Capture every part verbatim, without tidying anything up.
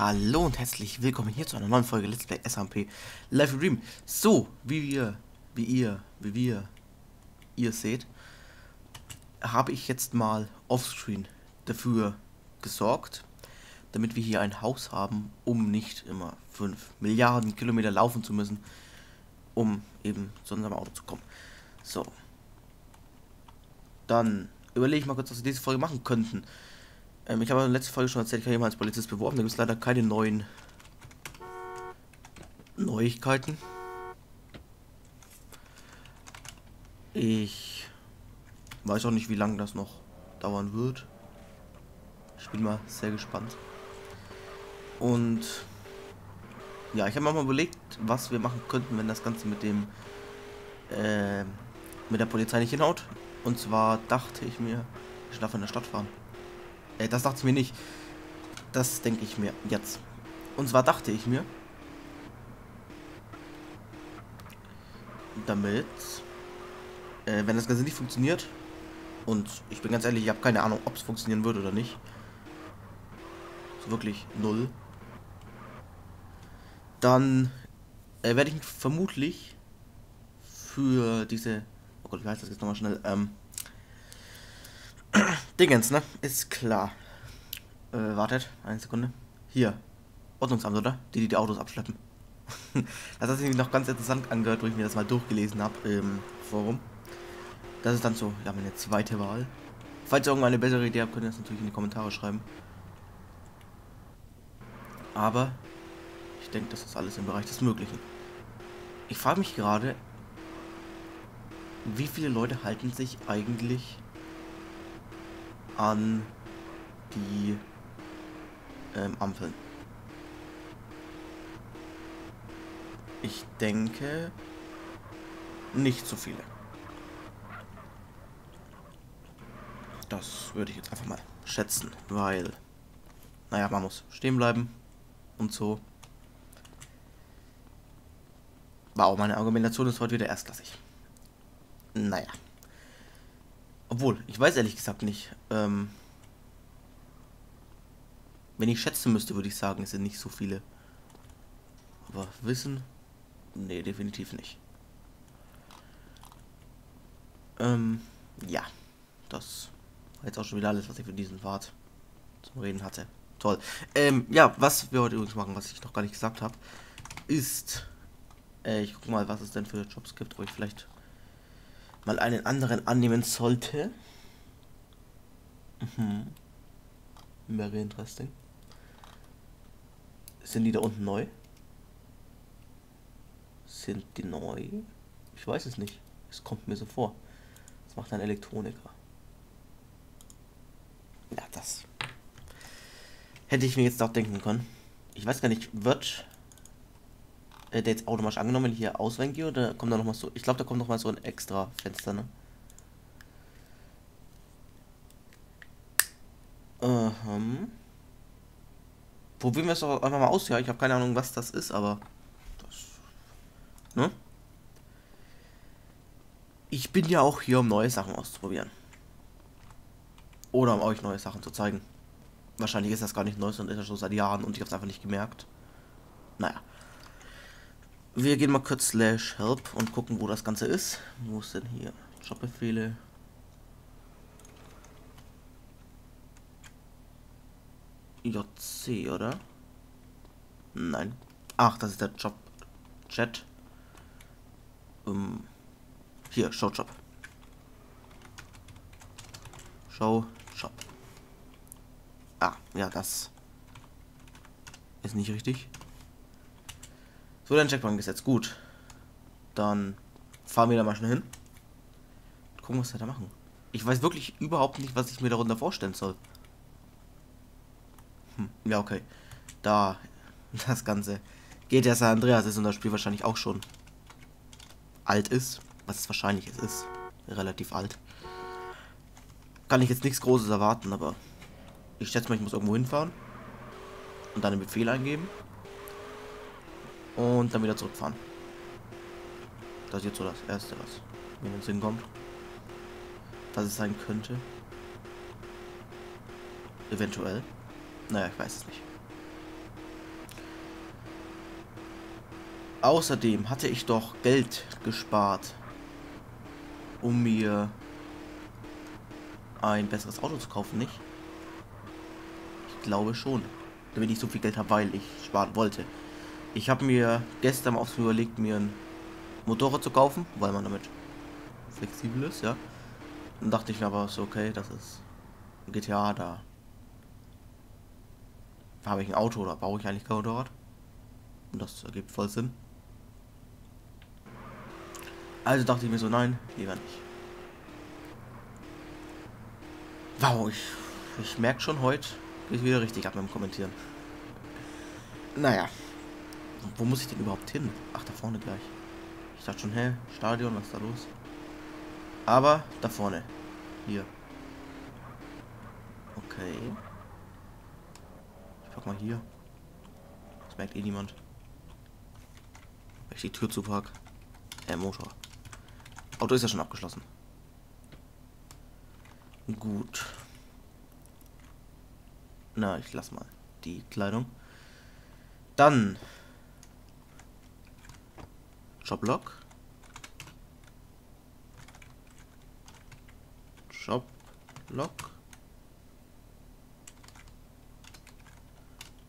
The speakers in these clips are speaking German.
Hallo und herzlich willkommen hier zu einer neuen Folge Let's Play S M P Live Your Dream. So, wie wir, wie ihr, wie wir, ihr seht, habe ich jetzt mal offscreen dafür gesorgt, damit wir hier ein Haus haben, um nicht immer fünf Milliarden Kilometer laufen zu müssen, um eben zu unserem Auto zu kommen. So, dann überlege ich mal kurz, was wir diese Folge machen könnten. Ähm, ich habe in der letzten Folge schon erzählt, ich habe jemanden als Polizist beworben. Da gibt es leider keine neuen Neuigkeiten. Ich weiß auch nicht, wie lange das noch dauern wird. Ich bin mal sehr gespannt. Und ja, ich habe mir mal überlegt, was wir machen könnten, wenn das Ganze mit dem äh, mit der Polizei nicht hinhaut. Und zwar dachte ich mir, ich darf in der Stadt fahren. Äh, das dachte ich mir nicht. Das denke ich mir jetzt. Und zwar dachte ich mir, damit, äh, wenn das Ganze nicht funktioniert, und ich bin ganz ehrlich, ich habe keine Ahnung, ob es funktionieren wird oder nicht. So wirklich null. Dann äh, werde ich mich vermutlich für diese... Oh Gott, ich weiß das jetzt nochmal schnell. Ähm, Dingens, ne? Ist klar. Äh, wartet, eine Sekunde. Hier. Ordnungsamt, oder? Die, die die Autos abschleppen. Das hat sich noch ganz interessant angehört, wo ich mir das mal durchgelesen habe im Forum. Das ist dann so, ja, meine zweite Wahl. Falls ihr irgendwann eine bessere Idee habt, könnt ihr das natürlich in die Kommentare schreiben. Aber ich denke, das ist alles im Bereich des Möglichen. Ich frage mich gerade, wie viele Leute halten sich eigentlich an die ähm, Ampeln? Ich denke, nicht so viele. Das würde ich jetzt einfach mal schätzen, weil, naja, man muss stehen bleiben und so. Wow, meine Argumentation ist heute wieder erstklassig. Naja. Obwohl, ich weiß ehrlich gesagt nicht. Ähm, wenn ich schätzen müsste, würde ich sagen, es sind nicht so viele. Aber wissen? Nee, definitiv nicht. Ähm, ja. Das... Jetzt auch schon wieder alles, was ich für diesen Part zum Reden hatte. Toll. Ähm, ja, was wir heute übrigens machen, was ich noch gar nicht gesagt habe, ist... Äh, ich guck mal, was es denn für Jobs gibt, wo ich vielleicht mal einen anderen annehmen sollte. Mhm. Very interesting. Sind die da unten neu? Sind die neu? Ich weiß es nicht. Es kommt mir so vor. Das macht ein Elektroniker. Ja, das hätte ich mir jetzt auch denken können. Ich weiß gar nicht, wird äh, der jetzt automatisch angenommen, wenn ich hier auswählen gehe, oder kommt da nochmal so, ich glaube, da kommt nochmal so ein extra Fenster, ne? Ähm. Probieren wir es doch einfach mal aus, ja, ich habe keine Ahnung, was das ist, aber das, ne? Ich bin ja auch hier, um neue Sachen auszuprobieren. Oder um euch neue Sachen zu zeigen. Wahrscheinlich ist das gar nicht neu, sondern ist das schon seit Jahren und ich habe es einfach nicht gemerkt. Naja. Wir gehen mal kurz slash help und gucken, wo das Ganze ist. Wo ist denn hier? Jobbefehle. J C, oder? Nein. Ach, das ist der Job-Chat. Ähm, hier, Showjob. Show Shop. Ah, ja, das ist nicht richtig. So, dann Checkpoint gesetzt. Gut. Dann fahren wir da mal schnell hin. Gucken, was wir da machen. Ich weiß wirklich überhaupt nicht, was ich mir darunter vorstellen soll. Hm, ja, okay. Da, das Ganze. G T A San Andreas ist und das Spiel wahrscheinlich auch schon alt ist. Was es wahrscheinlich ist, ist relativ alt. Kann ich jetzt nichts Großes erwarten, aber ich schätze mal, ich muss irgendwo hinfahren und dann einen Befehl eingeben und dann wieder zurückfahren. Das ist jetzt so das Erste, was mir in den Sinn kommt, was es sein könnte. Eventuell. Naja, ich weiß es nicht. Außerdem hatte ich doch Geld gespart, um mir ein besseres Auto zu kaufen, nicht? Ich glaube schon. Wenn ich so viel Geld habe, weil ich sparen wollte. Ich habe mir gestern mal aufs überlegt, mir ein Motorrad zu kaufen, weil man damit flexibel ist, ja. Dann dachte ich mir aber so, okay, das ist ein G T A, da habe ich ein Auto, da brauche ich eigentlich kein Motorrad. Und das ergibt voll Sinn. Also dachte ich mir so, nein, lieber nicht. Wow, ich, ich merke schon, heute gehe ich wieder richtig ab mit dem Kommentieren. Naja. Wo muss ich denn überhaupt hin? Ach, da vorne gleich. Ich dachte schon, hä, Stadion, was ist da los? Aber da vorne. Hier. Okay. Ich pack mal hier. Das merkt eh niemand. Wenn ich die Tür zupack. Äh, Motor. Auto ist ja schon abgeschlossen. Gut. Na, ich lass mal die Kleidung. Dann. Shoplock. Shoplock.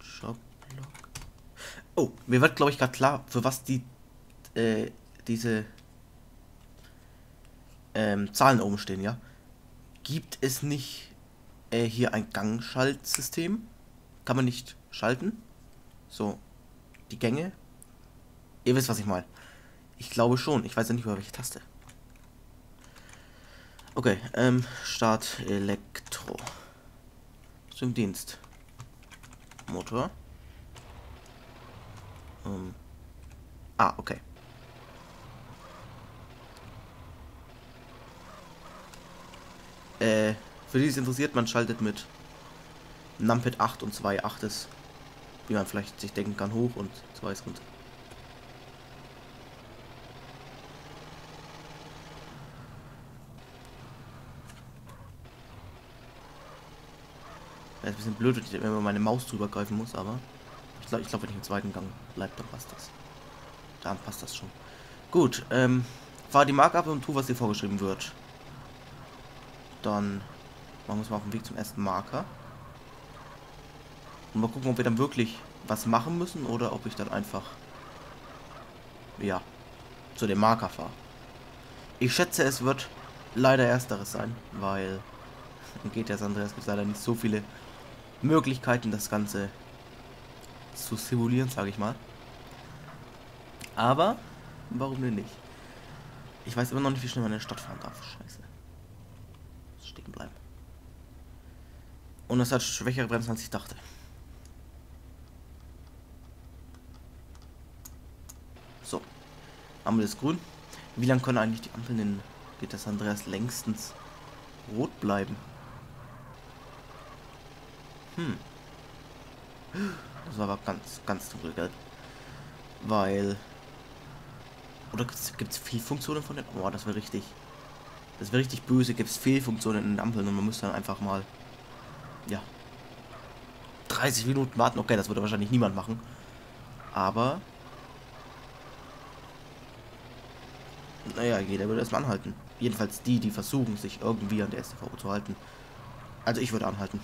Shoplock. Oh, mir wird, glaube ich, gerade klar, für was die äh, diese ähm, Zahlen oben stehen, ja? Gibt es nicht äh, hier ein Gangschaltsystem? Kann man nicht schalten? So, die Gänge. Ihr wisst, was ich meine. Ich glaube schon. Ich weiß ja nicht, über welche Taste. Okay, ähm, Start Elektro. Zum Dienst. Motor. Ähm. Ah, okay. Äh, für die es interessiert, man schaltet mit Numpad acht und zwei Komma acht ist, wie man vielleicht sich denken kann, hoch und zwei ist runter. Das ist ein bisschen blöd, wenn man meine Maus drüber greifen muss, aber ich glaube, ich glaub, wenn ich im zweiten Gang bleibe, dann passt das. Dann passt das schon. Gut, ähm, fahr die Marke ab und tu, was dir vorgeschrieben wird. Dann machen wir uns mal auf den Weg zum ersten Marker. Und mal gucken, ob wir dann wirklich was machen müssen oder ob ich dann einfach, ja, zu dem Marker fahre. Ich schätze, es wird leider ersteres sein, weil in G T A San Andreas gibt es leider nicht so viele Möglichkeiten, das Ganze zu simulieren, sage ich mal. Aber, warum denn nicht? Ich weiß immer noch nicht, wie schnell man in der Stadt fahren darf. Scheiße. Stehen bleiben. Und es hat schwächere Bremsen, als ich dachte. So. Ampel ist grün. Wie lange können eigentlich die Ampeln in G T A San Andreas längstens rot bleiben? Hm. Das war aber ganz, ganz dunkelgelb. Weil. Oder gibt es Fehlfunktionen von den. Oh, das wäre richtig. Das wäre richtig böse. Gibt es Fehlfunktionen in den Ampeln und man müsste dann einfach mal. Ja. dreißig Minuten warten. Okay, das würde wahrscheinlich niemand machen. Aber. Naja, jeder würde erstmal anhalten. Jedenfalls die, die versuchen, sich irgendwie an der S T V O zu halten. Also ich würde anhalten.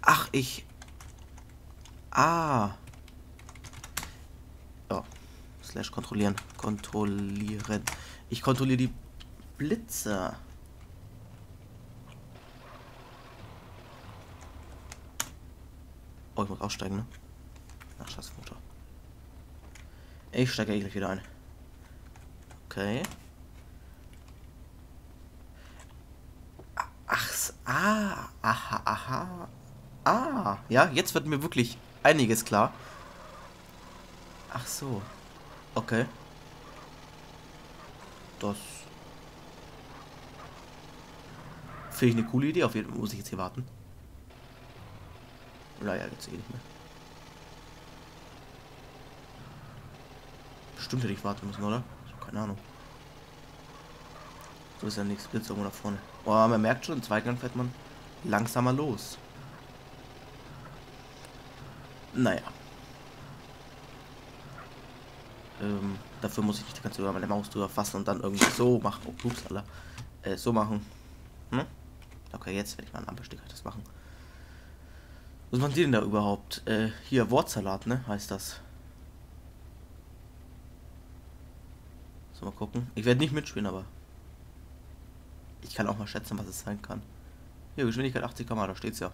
Ach, ich... Ah. Oh. Slash kontrollieren. Kontrollieren. Ich kontrolliere die Blitzer. Oh, ich muss aussteigen, ne? Ach, scheiß Motor. Ich steige eigentlich gleich wieder ein. Okay. Ach, ah, aha, aha. Ah, ja, jetzt wird mir wirklich einiges klar. Ach so. Okay. Das finde ich eine coole Idee. Auf jeden Fall muss ich jetzt hier warten. Naja, jetzt eh nicht mehr. Bestimmt hätte ich warten müssen, oder? Ich habe keine Ahnung. So ist ja nichts. Blitz irgendwo da vorne. Oh, man merkt schon, im Zweitgang fährt man langsamer los. Naja. Ähm, dafür muss ich nicht ganz über meine Maus drüber fassen und dann irgendwie so machen. Oh, ups, Alter. Äh, so machen. Hm? Okay, jetzt werde ich mal ein Ampelstück halt das machen. Was machen die denn da überhaupt? Äh, hier, Wortsalat, ne? Heißt das. So, mal gucken. Ich werde nicht mitspielen, aber ich kann auch mal schätzen, was es sein kann. Hier, Geschwindigkeit achtzig Kilometer pro Stunde, da steht's ja.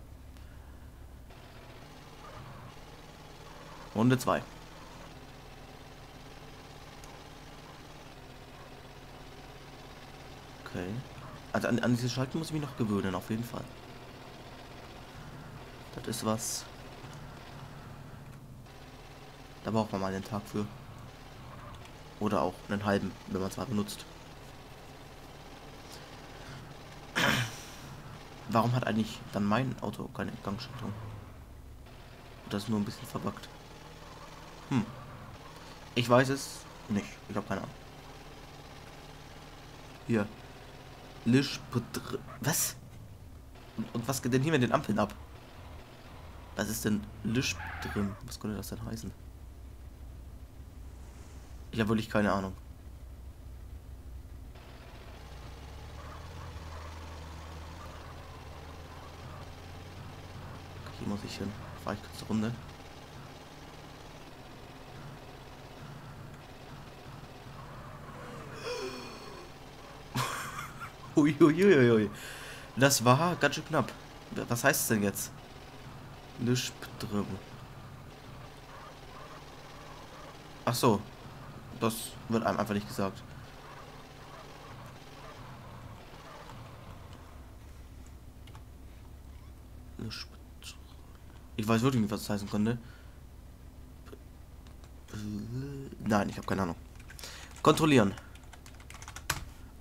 Runde zwei. Okay. Also an, an diese Schalten muss ich mich noch gewöhnen, auf jeden Fall. Das ist was. Da braucht man mal den Tag für. Oder auch einen halben, wenn man es mal benutzt. Warum hat eigentlich dann mein Auto keine Gangschaltung? Das ist nur ein bisschen verbuggt. Hm. Ich weiß es nicht. Ich habe keine Ahnung. Hier. Lisch. Was? Und, und was geht denn hier mit den Ampeln ab? Was ist denn Lisch drin? Was könnte das denn heißen? Ich habe wirklich keine Ahnung. Hier muss ich hin. Fahre ich kurz eine Runde. Uiuiuiui. Das war ganz schön knapp. Was heißt es denn jetzt? Lisch drin. Ach so. Das wird einem einfach nicht gesagt. Ich weiß wirklich nicht, was das heißen könnte. Nein, ich habe keine Ahnung. Kontrollieren.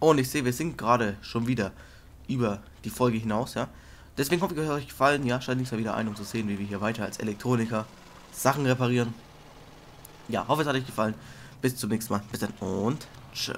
Oh, und ich sehe, wir sind gerade schon wieder über die Folge hinaus, ja. Deswegen hoffe ich, euch hat euch gefallen. Ja, schaltet nächstes Mal wieder ein, um zu sehen, wie wir hier weiter als Elektroniker Sachen reparieren. Ja, hoffe, es hat euch gefallen. Bis zum nächsten Mal. Bis dann und tschö.